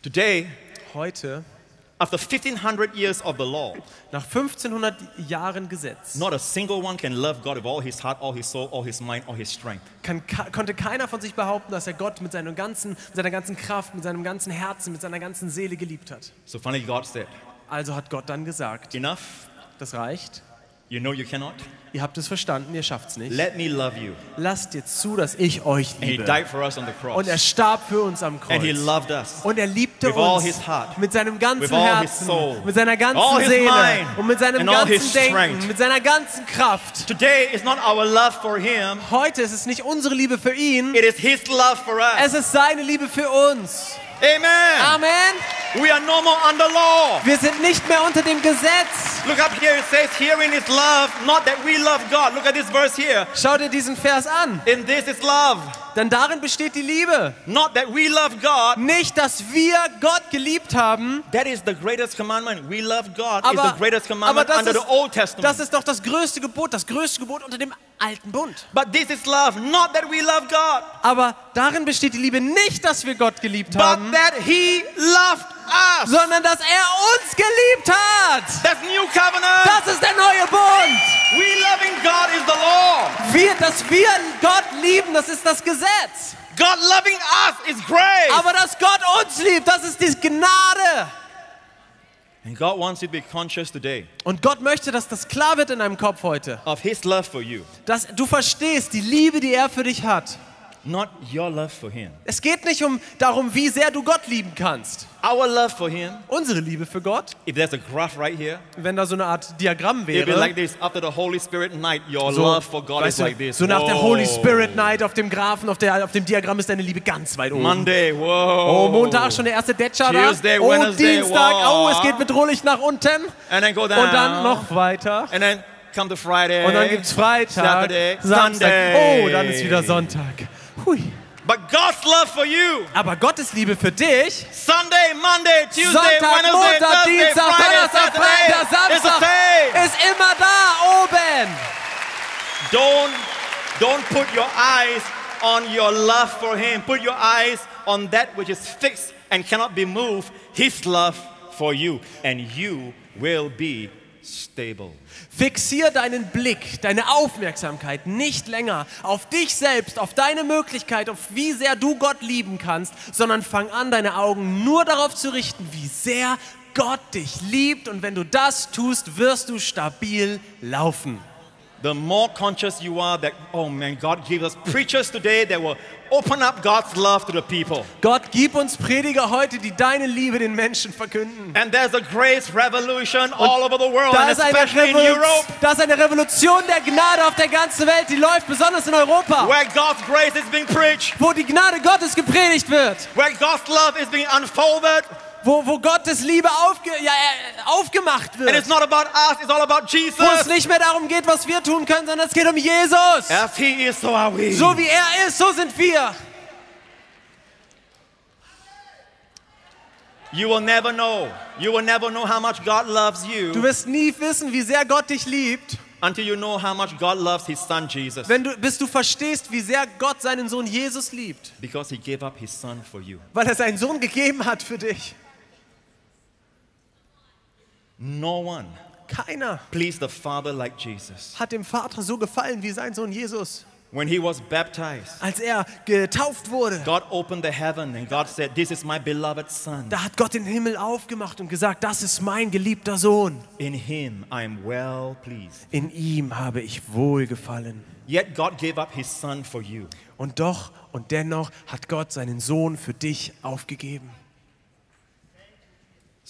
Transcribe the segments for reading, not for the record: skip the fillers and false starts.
Today, heute, after 1500 years of the law, nach 1500 Jahren Gesetz, not a single one can love God with all his heart, all his soul, all his mind, all his strength. Konnte keiner von sich behaupten, dass er Gott mit seiner ganzen Kraft, mit seinem ganzen Herzen, mit seiner ganzen Seele geliebt hat. So finally God said, also hat Gott dann gesagt, enough, das reicht. You know you cannot. Ihr habt es verstanden, ihr schafft es nicht. Let me love you. Lasst jetzt zu, dass ich euch liebe. And he died for us on the cross. Und er starb für uns am Kreuz. And he loved us. Und er liebte uns mit seinem ganzen Herzen, mit seiner ganzen Seele und mit seinem ganzen Denken, mit seiner ganzen Kraft. Today is not our love for him. Heute ist es nicht unsere Liebe für ihn. It is his love for us. Es ist seine Liebe für uns. Amen. Amen. We are no more under law. Wir sind nicht mehr unter dem Gesetz. Look up here. It says, "Herein is love, not that we love God." Look at this verse here. Schau dir diesen Vers an. In this is love. Denn darin besteht die Liebe. Not that we love God. Nicht, dass wir Gott geliebt haben. That is the greatest commandment. We love God is the greatest commandment under the Old Testament. Das ist doch das größte Gebot unter dem Alten Bund. But this is love, not that we love God. Aber darin besteht die Liebe nicht, dass wir Gott geliebt haben, that he loved us. Sondern dass er uns geliebt hat. That's new covenant. Das ist der neue Bund. We loving God is the law. Dass wir Gott lieben, das ist das Gesetz. God loving us is grace. Aber dass Gott uns liebt, das ist die Gnade. And God wants you to be conscious today. Und Gott möchte, dass das klar wird in deinem Kopf heute. Of his love for you. Dass du verstehst die Liebe, die er für dich hat. Not your love for him. Es geht nicht darum, wie sehr du Gott lieben kannst. Our love for him. Unsere Liebe für Gott. If there's a graph right here. Wenn da so eine Art Diagramm wäre. It'd be like this. After the Holy Spirit Night, your love for God is like this. So nach der Holy Spirit Night auf dem Graphen, auf dem Diagramm ist deine Liebe ganz weit oben. Monday, whoa. Oh, Montag schon der erste Detscher da. Tuesday, Wednesday, Dienstag, oh, es geht bedrohlich nach unten. And then go down. Und dann noch weiter. And then come to Friday. Und dann gibt's Freitag, Saturday, Samstag. Sunday. Oh, dann ist wieder Sonntag. Hui. But God's love for you. Aber Gottes Liebe für dich. Sunday, Monday, Tuesday, Sonntag, Wednesday, Montag, Thursday, Dienstag, Donnerstag, Freitag, Samstag ist immer da oben. Don't put your eyes on your love for him. Put your eyes on that which is fixed and cannot be moved. His love for you, and you will be stable. Fixier deinen Blick, deine Aufmerksamkeit nicht länger auf dich selbst, auf deine Möglichkeit, auf wie sehr du Gott lieben kannst, sondern fang an, deine Augen nur darauf zu richten, wie sehr Gott dich liebt. Und wenn du das tust, wirst du stabil laufen. The more conscious you are that, oh man, God gives us preachers today that will open up God's love to the people. Gott gib uns Prediger heute, die deine Liebe den Menschen verkünden. And there's a grace revolution all over the world, and especially in Europe. Da ist eine Revolution der Gnade auf der ganzen Welt, die läuft besonders in Europa. Where God's grace is being preached. Wo die Gnade Gottes gepredigt wird. Where God's love is being unfolded. Wo Gottes Liebe aufgemacht wird. And it's not about us, it's all about Jesus. Wo es nicht mehr darum geht, was wir tun können, sondern es geht um Jesus. As he is, so are we. So wie er ist, so sind wir. You will never know how much God loves you. Du wirst nie wissen, wie sehr Gott dich liebt. Until you know how much God loves his son Jesus. Bis du verstehst, wie sehr Gott seinen Sohn Jesus liebt. Because he gave up his son for you. Weil er seinen Sohn gegeben hat für dich. No one, keiner, pleased the Father like Jesus. Hat dem Vater so gefallen wie sein Sohn Jesus. When he was baptized, als er getauft wurde, God opened the heaven and God said, "This is my beloved son." Da hat Gott den Himmel aufgemacht und gesagt, das ist mein geliebter Sohn. In him I am well pleased. In ihm habe ich wohlgefallen. Yet God gave up his son for you. Und dennoch hat Gott seinen Sohn für dich aufgegeben.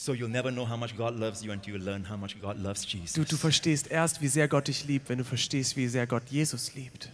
So you'll never know how much God loves you until you learn how much God loves Jesus. Du verstehst erst, wie sehr Gott dich liebt, wenn du verstehst, wie sehr Gott Jesus liebt.